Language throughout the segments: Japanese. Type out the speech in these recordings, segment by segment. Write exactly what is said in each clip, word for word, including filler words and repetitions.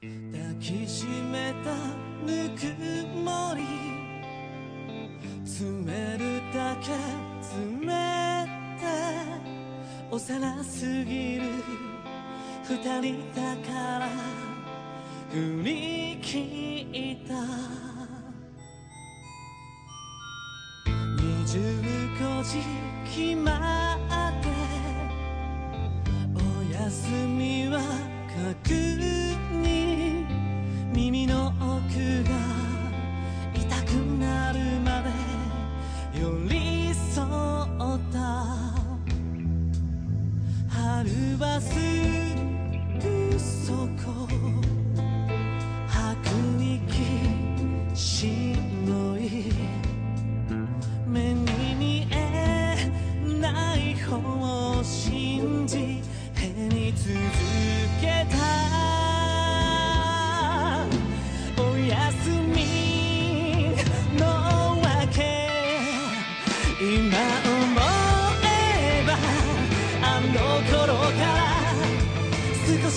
抱きしめたぬくもり、詰めるだけ詰めて、幼すぎる二人だから振り切った。にじゅうごじ決まってお休みは確認、耳の奥が痛くなるまで寄り添った春はすぐそこ、白日白い目に見えない方を信じへに続けたおやすみのわけ、今思えばあの頃から少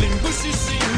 令不虚心。